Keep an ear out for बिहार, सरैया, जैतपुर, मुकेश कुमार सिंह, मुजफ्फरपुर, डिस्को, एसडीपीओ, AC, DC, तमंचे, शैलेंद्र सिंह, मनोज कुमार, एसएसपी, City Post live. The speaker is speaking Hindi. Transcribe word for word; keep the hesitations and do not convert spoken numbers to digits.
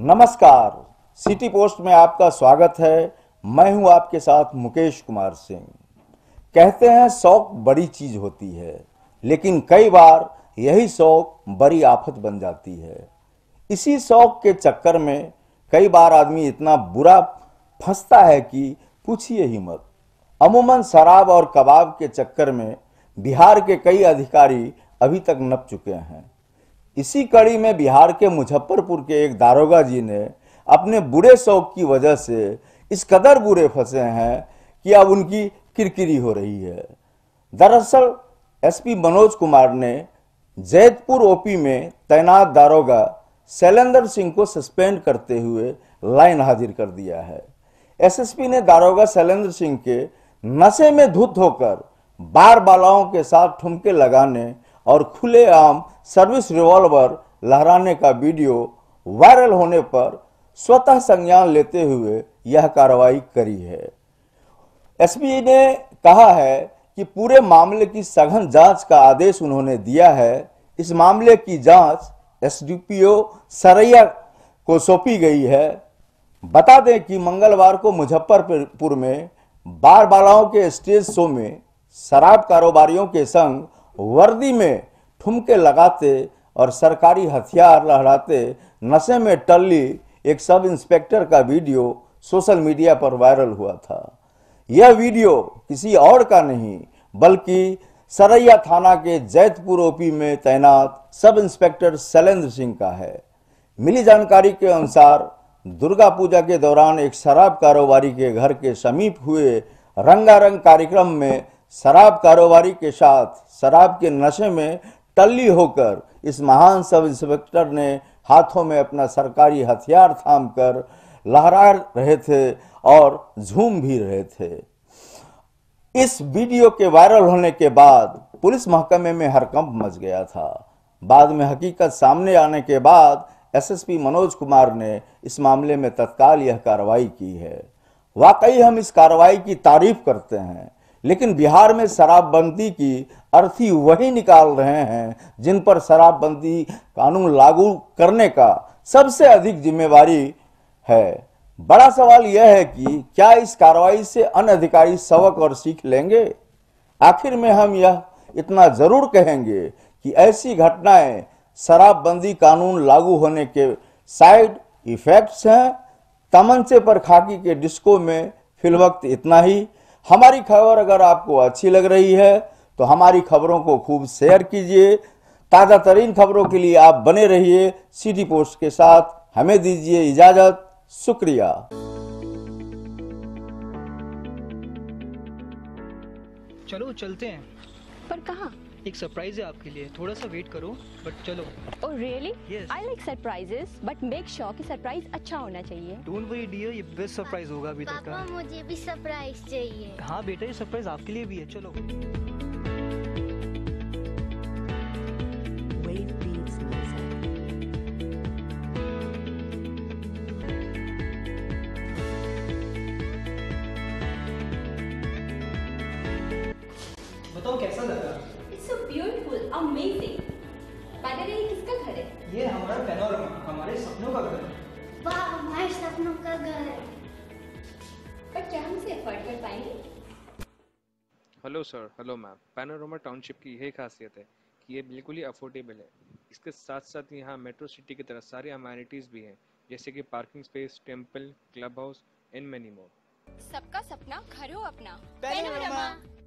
नमस्कार, सिटी पोस्ट में आपका स्वागत है। मैं हूं आपके साथ मुकेश कुमार सिंह। कहते हैं शौक बड़ी चीज होती है, लेकिन कई बार यही शौक बड़ी आफत बन जाती है। इसी शौक के चक्कर में कई बार आदमी इतना बुरा फंसता है कि पूछिए ही मत। अमूमन शराब और कबाब के चक्कर में बिहार के कई अधिकारी अभी तक नप चुके हैं। इसी कड़ी में बिहार के मुजफ्फरपुर के एक दारोगा जी ने अपने बुरे शौक की वजह से इस कदर बुरे फंसे हैं कि अब उनकी किरकिरी हो रही है। दरअसल एसपी मनोज कुमार ने जैतपुर ओपी में तैनात दारोगा शैलेंद्र सिंह को सस्पेंड करते हुए लाइन हाजिर कर दिया है। एसएसपी ने दारोगा शैलेंद्र सिंह के नशे में धुत होकर बार बालाओं के साथ ठुमके लगाने और खुलेआम सर्विस रिवॉल्वर लहराने का वीडियो वायरल होने पर स्वतः संज्ञान लेते हुए यह कार्रवाई करी है। एसपी ने कहा है कि पूरे मामले की सघन जांच का आदेश उन्होंने दिया है। इस मामले की जांच एसडीपीओ सरैया को सौंपी गई है। बता दें कि मंगलवार को मुजफ्फरपुर में बार बालाओं के स्टेज शो में शराब कारोबारियों के संग वर्दी में ठुमके लगाते और सरकारी हथियार लहराते नशे में टल्ली एक सब इंस्पेक्टर का वीडियो सोशल मीडिया पर वायरल हुआ था। यह वीडियो किसी और का नहीं बल्कि सरैया थाना के जैतपुर ओपी में तैनात सब इंस्पेक्टर शैलेंद्र सिंह का है। मिली जानकारी के अनुसार दुर्गा पूजा के दौरान एक शराब कारोबारी के घर के समीप हुए रंगारंग कार्यक्रम में शराब कारोबारी के साथ शराब के नशे में टल्ली होकर इस महान सब इंस्पेक्टर ने हाथों में अपना सरकारी हथियार थामकर लहरा रहे थे और झूम भी रहे थे। इस वीडियो के वायरल होने के बाद पुलिस महकमे में हड़कंप मच गया था। बाद में हकीकत सामने आने के बाद एसएसपी मनोज कुमार ने इस मामले में तत्काल यह कार्रवाई की है। वाकई हम इस कार्रवाई की तारीफ करते हैं, लेकिन बिहार में शराबबंदी की अर्थी वही निकाल रहे हैं जिन पर शराबबंदी कानून लागू करने का सबसे अधिक जिम्मेवारी है। बड़ा सवाल यह है कि क्या इस कार्रवाई से अन्य अधिकारी सबक और सीख लेंगे। आखिर में हम यह इतना जरूर कहेंगे कि ऐसी घटनाएं शराबबंदी कानून लागू होने के साइड इफेक्ट्स हैं। तमंचे पर खाकी के डिस्को में फिलवक्त इतना ही। हमारी खबर अगर आपको अच्छी लग रही है तो हमारी खबरों को खूब शेयर कीजिए। ताज़ा तरीन खबरों के लिए आप बने रहिए सिटी पोस्ट के साथ। हमें दीजिए इजाज़त। शुक्रिया। चलो चलते हैं। पर कहाँ? एक सरप्राइज है आपके लिए, थोड़ा सा वेट करो बट चलो। Oh really? Yes. I like surprises, but make sure कि सरप्राइज अच्छा होना चाहिए। Don't worry dear, ये बेस्ट सरप्राइज होगा अभी तक का। पापा मुझे भी सरप्राइज चाहिए। हाँ बेटा, ये सरप्राइज आपके लिए भी है, चलो। बताओ कैसा लगा? Beautiful, amazing. ये किसका घर है? ये हमारा पैनोरामा, हमारे सपनों का घर है। वाह, हमारे सपनों का घर है। पर क्या हम इसे अफोर्ड कर पाएंगे? Hello sir, hello ma'am. Panorama township की यही खासियत है कि ये बिल्कुल ही अफोर्डेबल है। इसके साथ साथ यहाँ मेट्रो सिटी की तरह सारी अमेनिटीज भी हैं, जैसे कि parking space, temple, club house and many more. सबका सपना घर हो अपना, पैनोरामा।